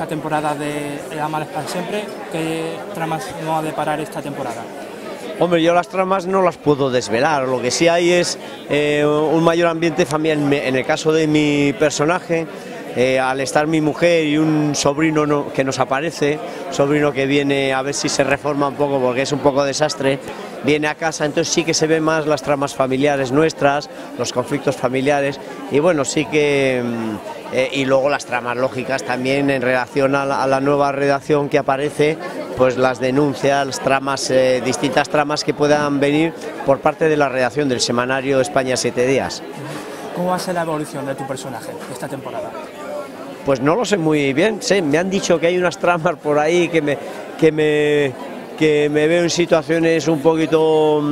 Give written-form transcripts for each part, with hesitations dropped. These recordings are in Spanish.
esta temporada de Amar es para Siempre? ¿Qué tramas nos ha de parar esta temporada? Hombre, yo las tramas no las puedo desvelar, lo que sí hay es un mayor ambiente familiar. En el caso de mi personaje, al estar mi mujer y un sobrino que nos aparece, sobrino que viene a ver si se reforma un poco porque es un poco desastre, viene a casa, entonces sí que se ven más las tramas familiares nuestras, los conflictos familiares y bueno, sí que... y luego las tramas lógicas también en relación a la nueva redacción que aparece, pues las denuncias, las tramas, distintas tramas que puedan venir por parte de la redacción del semanario España 7 días. ¿Cómo va a ser la evolución de tu personaje esta temporada? Pues no lo sé muy bien, sí, me han dicho que hay unas tramas por ahí que me veo en situaciones un poquito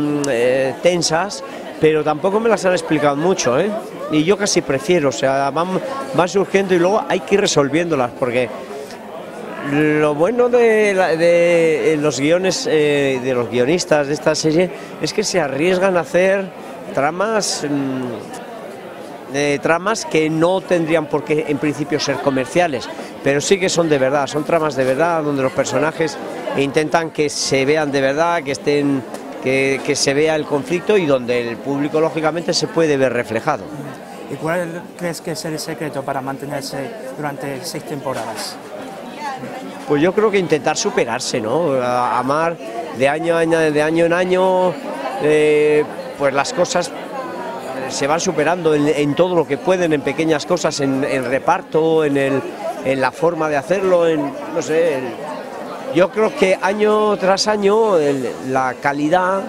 tensas, pero tampoco me las han explicado mucho, ¿eh? Y yo casi prefiero, o sea, van surgiendo y luego hay que ir resolviéndolas, porque lo bueno de los guiones, de los guionistas de esta serie, es que se arriesgan a hacer tramas, tramas que no tendrían por qué en principio ser comerciales, pero sí que son de verdad, son tramas de verdad, donde los personajes intentan que se vean de verdad, que estén... Que se vea el conflicto y donde el público lógicamente se puede ver reflejado. ¿Y cuál crees que es el secreto para mantenerse durante 6 temporadas? Pues yo creo que intentar superarse, ¿no? Amar de año en año, pues las cosas se van superando en todo lo que pueden, en pequeñas cosas, en reparto, en la forma de hacerlo, en no sé... Yo creo que año tras año la calidad,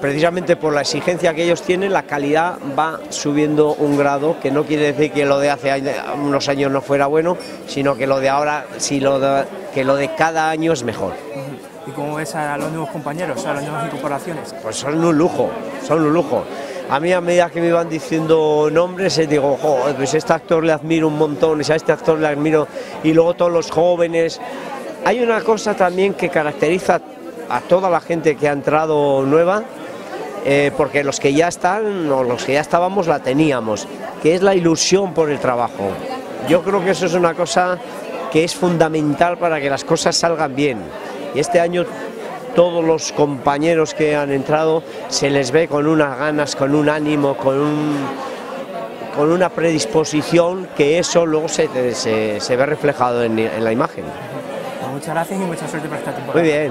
precisamente por la exigencia que ellos tienen, la calidad va subiendo un grado, que no quiere decir que lo de hace unos años no fuera bueno, sino que lo de ahora, que lo de cada año es mejor. ¿Y cómo ves a los nuevos compañeros, a las nuevas incorporaciones? Pues son un lujo, son un lujo. A mí, a medida que me iban diciendo nombres, digo, joder, pues a este actor le admiro un montón, a este actor le admiro, y luego todos los jóvenes. Hay una cosa también que caracteriza a toda la gente que ha entrado nueva, porque los que ya están, o los que ya estábamos, la teníamos, que es la ilusión por el trabajo. Yo creo que eso es una cosa que es fundamental para que las cosas salgan bien. Y este año... todos los compañeros que han entrado se les ve con unas ganas, con un ánimo, con una predisposición, que eso luego se ve reflejado en la imagen. Muchas gracias y mucha suerte para esta temporada. Muy bien.